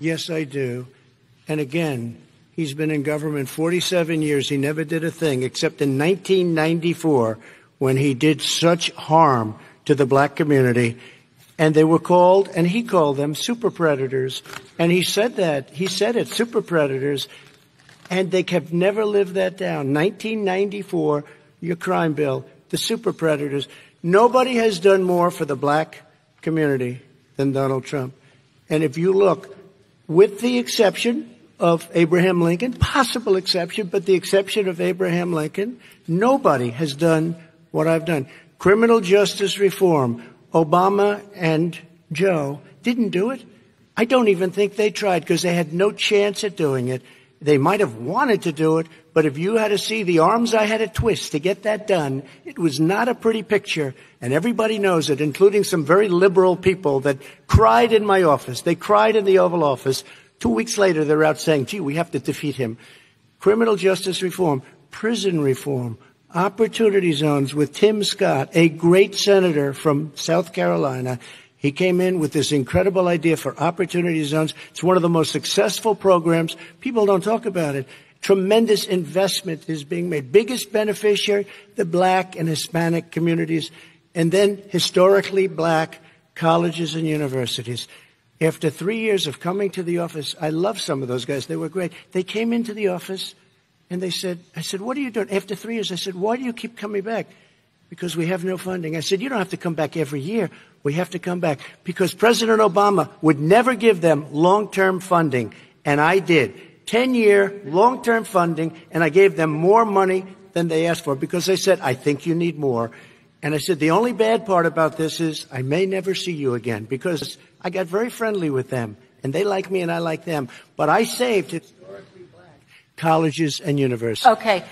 Yes, I do. And again, he's been in government 47 years. He never did a thing except in 1994 when he did such harm to the black community. And they were called, and he called them, super predators. And he said that. He said it, super predators. And they have never lived that down. 1994, your crime bill, the super predators. Nobody has done more for the black community than Donald Trump. And if you look, with the exception of Abraham Lincoln, possible exception, but the exception of Abraham Lincoln, nobody has done what I've done. Criminal justice reform, Obama and Joe didn't do it. I don't even think they tried because they had no chance at doing it. They might have wanted to do it, but if you had to see the arms I had to twist to get that done, it was not a pretty picture, and everybody knows it, including some very liberal people that cried in my office. They cried in the Oval Office. 2 weeks later, they're out saying, gee, we have to defeat him. Criminal justice reform, prison reform, Opportunity Zones with Tim Scott, a great senator from South Carolina. He came in with this incredible idea for Opportunity Zones. It's one of the most successful programs. People don't talk about it. Tremendous investment is being made. Biggest beneficiary, the black and Hispanic communities, and then historically black colleges and universities. After 3 years of coming to the office, I love some of those guys. They were great. They came into the office. And they said, I said, what are you doing? After 3 years, I said, why do you keep coming back? Because we have no funding. I said, you don't have to come back every year. We have to come back because President Obama would never give them long-term funding. And I did. 10-year long-term funding, and I gave them more money than they asked for because they said, I think you need more. And I said, the only bad part about this is I may never see you again because I got very friendly with them, and they like me and I like them. But I saved it. Colleges and universities. Okay.